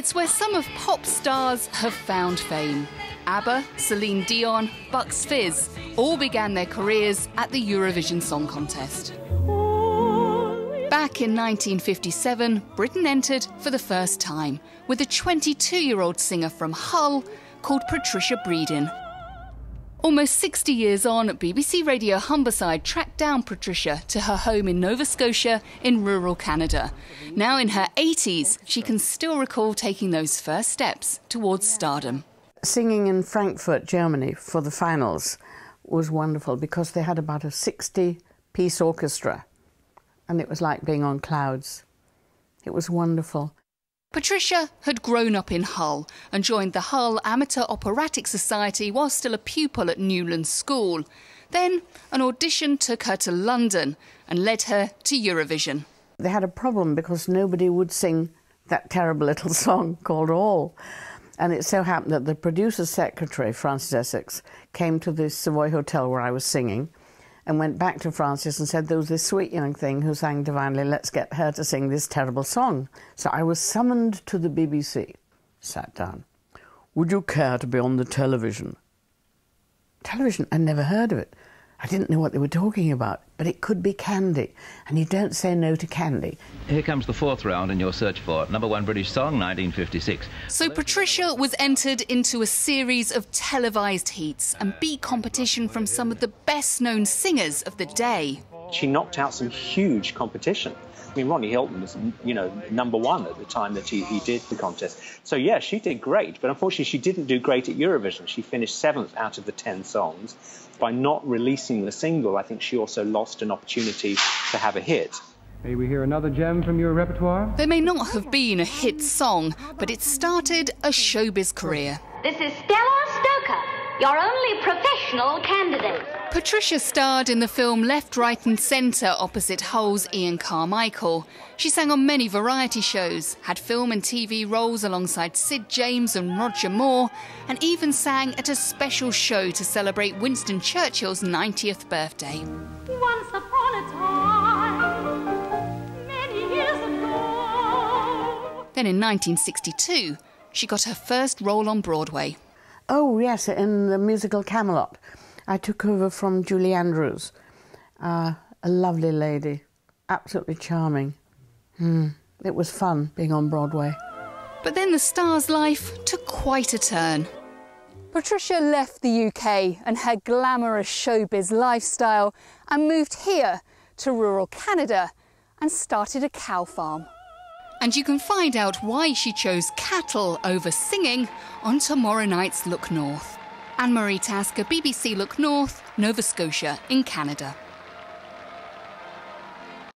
It's where some of pop stars have found fame. ABBA, Celine Dion, Bucks Fizz all began their careers at the Eurovision Song Contest. Back in 1957, Britain entered for the first time with a 22-year-old singer from Hull called Patricia Bredin. Almost 60 years on, BBC Radio Humberside tracked down Patricia to her home in Nova Scotia in rural Canada. Now in her 80s, she can still recall taking those first steps towards stardom. Singing in Frankfurt, Germany for the finals was wonderful because they had about a 60-piece orchestra and it was like being on clouds. It was wonderful. Patricia had grown up in Hull and joined the Hull Amateur Operatic Society while still a pupil at Newland School. Then an audition took her to London and led her to Eurovision. They had a problem because nobody would sing that terrible little song called All. And it so happened that the producer's secretary, Francis Essex, came to the Savoy Hotel where I was singing and went back to Francis and said there was this sweet young thing who sang divinely, let's get her to sing this terrible song. So I was summoned to the BBC, sat down. Would you care to be on the television? Television, I never heard of it. I didn't know what they were talking about, but it could be candy, and you don't say no to candy. Here comes the fourth round in your search for #1 British song, 1956. So Patricia was entered into a series of televised heats and beat competition from some of the best-known singers of the day. She knocked out some huge competition. I mean, Ronnie Hilton was, you know, #1 at the time that he did the contest. So, yeah, she did great, but unfortunately she didn't do great at Eurovision. She finished 7th out of the 10 songs. By not releasing the single, I think she also lost an opportunity to have a hit. May we hear another gem from your repertoire? There may not have been a hit song, but it started a showbiz career. This is Stella Stoker, your only professional candidate. Patricia starred in the film Left, Right and Centre opposite Hull's Ian Carmichael. She sang on many variety shows, had film and TV roles alongside Sid James and Roger Moore, and even sang at a special show to celebrate Winston Churchill's 90th birthday. Once upon a time, many years ago. Then in 1962, she got her first role on Broadway. Oh, yes, in the musical Camelot. I took over from Julie Andrews, a lovely lady, absolutely charming. It was fun being on Broadway. But then the star's life took quite a turn. Patricia left the UK and her glamorous showbiz lifestyle and moved here to rural Canada and started a cow farm. And you can find out why she chose cattle over singing on tomorrow night's Look North. Anne Marie Tasker, BBC Look North, Nova Scotia in Canada.